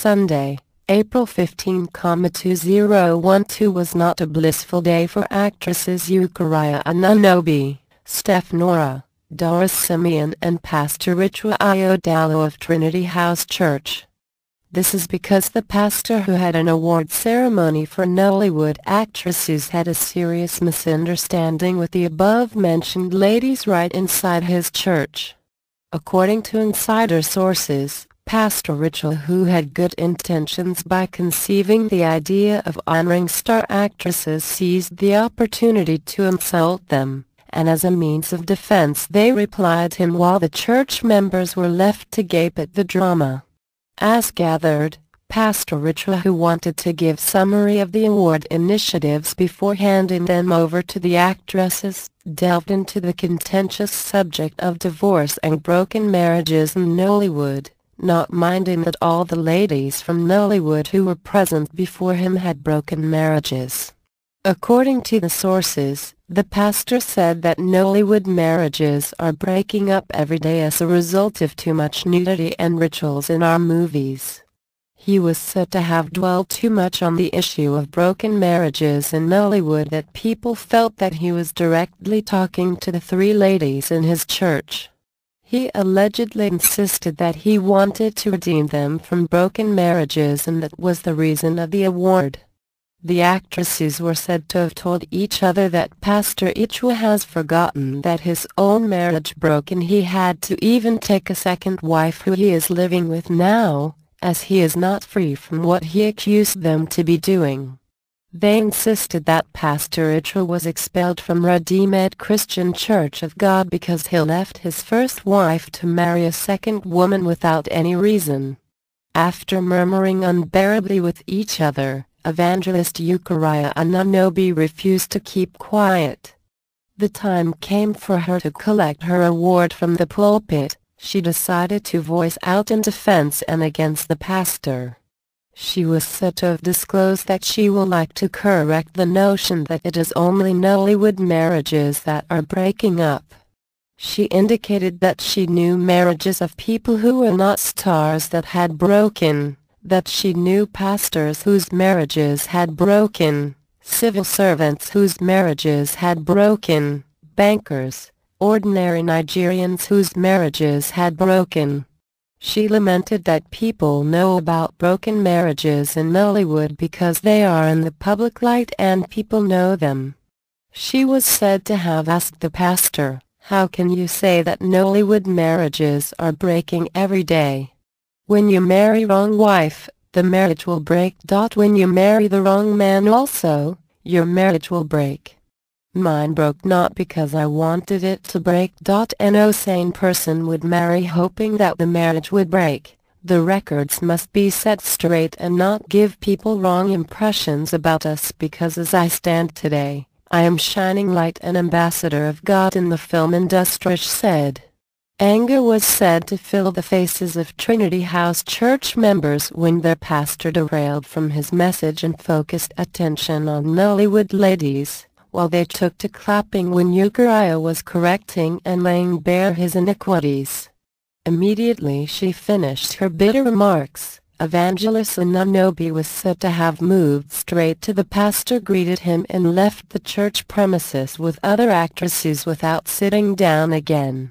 Sunday, April 15, 2012 was not a blissful day for actresses Eucharia Anunobi, Steph Nora, Doris Simeon and Pastor Itua Ighodalo of Trinity House Church. This is because the pastor who had an award ceremony for Nollywood actresses had a serious misunderstanding with the above-mentioned ladies right inside his church. According to insider sources, Pastor Itua, who had good intentions by conceiving the idea of honoring star actresses, seized the opportunity to insult them, and as a means of defense they replied him while the church members were left to gape at the drama. As gathered, Pastor Itua, who wanted to give summary of the award initiatives before handing them over to the actresses, delved into the contentious subject of divorce and broken marriages in Nollywood, not minding that all the ladies from Nollywood who were present before him had broken marriages. According to the sources, the pastor said that Nollywood marriages are breaking up every day as a result of too much nudity and rituals in our movies. He was said to have dwelled too much on the issue of broken marriages in Nollywood that people felt that he was directly talking to the three ladies in his church. He allegedly insisted that he wanted to redeem them from broken marriages, and that was the reason of the award. The actresses were said to have told each other that Pastor Itua has forgotten that his own marriage broke and he had to even take a second wife who he is living with now, as he is not free from what he accused them to be doing. They insisted that Pastor Itua was expelled from Redeemed Christian Church of God because he left his first wife to marry a second woman without any reason. After murmuring unbearably with each other, Evangelist Eucharia Anunobi refused to keep quiet. The time came for her to collect her award from the pulpit. She decided to voice out in defense and against the pastor. She was said to have disclosed that she would like to correct the notion that it is only Nollywood marriages that are breaking up. She indicated that she knew marriages of people who were not stars that had broken, that she knew pastors whose marriages had broken, civil servants whose marriages had broken, bankers, ordinary Nigerians whose marriages had broken. She lamented that people know about broken marriages in Nollywood because they are in the public light and people know them. She was said to have asked the pastor, "How can you say that Nollywood marriages are breaking every day? When you marry wrong wife, the marriage will break. When you marry the wrong man also, your marriage will break. Mine broke not because I wanted it to break. No sane person would marry hoping that the marriage would break. The records must be set straight and not give people wrong impressions about us, because as I stand today, I am shining light and ambassador of God in the film industry," she said. Anger was said to fill the faces of Trinity House Church members when their pastor derailed from his message and focused attention on Nollywood ladies, while they took to clapping when Eucharia was correcting and laying bare his iniquities. Immediately she finished her bitter remarks, Evangelist Anunobi was said to have moved straight to the pastor, greeted him and left the church premises with other actresses without sitting down again.